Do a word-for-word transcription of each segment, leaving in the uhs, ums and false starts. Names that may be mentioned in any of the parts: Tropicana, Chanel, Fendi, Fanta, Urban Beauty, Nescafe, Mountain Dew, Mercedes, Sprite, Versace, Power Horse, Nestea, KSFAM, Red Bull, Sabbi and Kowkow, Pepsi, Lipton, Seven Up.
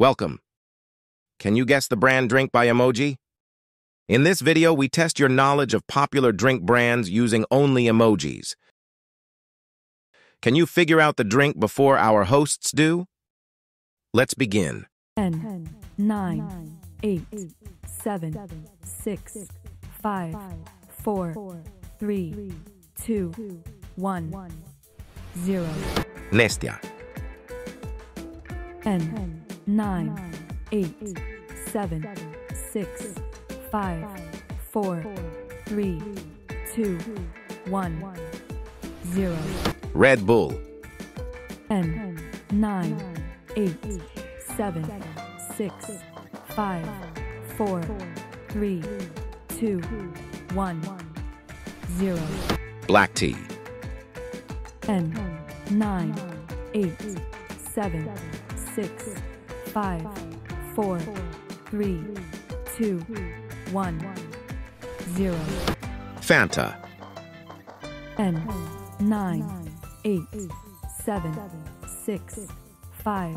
Welcome. Can you guess the brand drink by emoji? In this video, we test your knowledge of popular drink brands using only emojis. Can you figure out the drink before our hosts do? Let's begin. ten, nine, eight, seven, six, five, four, three, two, one, zero. Nestea. ten, nine, eight, seven, six, five, four, three, two, one, zero. Red Bull. ten, nine, eight, seven, six, five, four, three, two, one, zero. Black tea. ten, nine, eight, seven, six, five, four, three, two, one, zero. Fanta. ten, nine, eight, seven, six, five,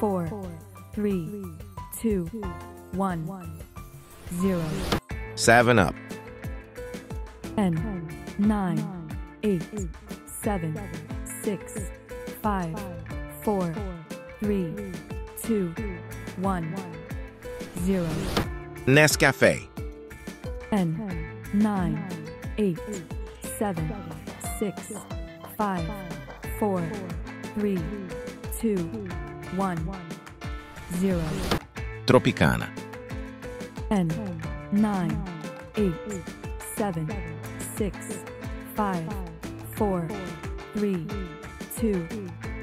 four, three, two, one, zero. Seven Up. ten, nine, eight, seven, six, five, four, three, two, one, zero. Nescafe. ten, nine, eight, seven, six, five, four, three, two, one, zero. Tropicana. ten, nine, eight, seven, six, five, four, three, two,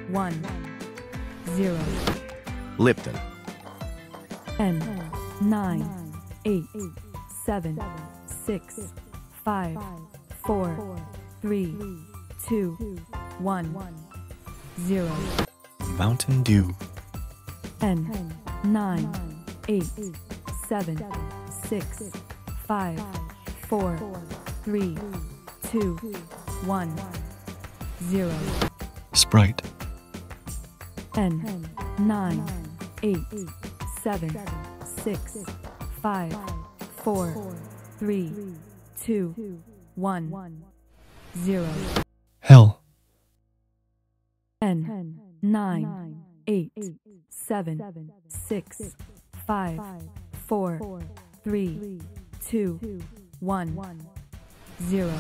one, zero. Lipton. ten, nine, eight, seven, six, five, four, three, two, one, zero. Mountain Dew. ten, nine, eight, seven, six, five, four, three, two, one, zero. Sprite. ten, nine, eight, seven, six, five, four, three, two, one, zero. Hell. ten, nine, eight, seven, six, five, four, three, two, one, zero.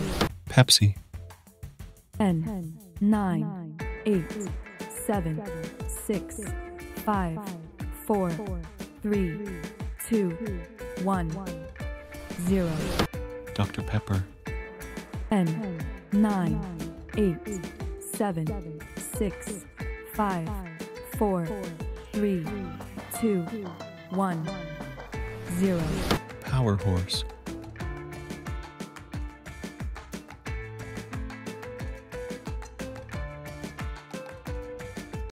Pepsi. ten, nine, eight, seven, six, five, four, three, two, one, zero. Doctor Pepper. ten, nine, eight, seven, six, five, four, three, two, one, zero. Power Horse.